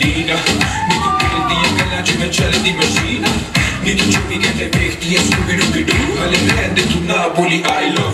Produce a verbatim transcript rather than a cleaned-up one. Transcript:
Berliner. Mit den Pillen, die ich gelatscht mit Schellen die Maschine. Nicht die Schuhe, die Wege, die es nur genug genug. Alle Hände zu Napoli, I love.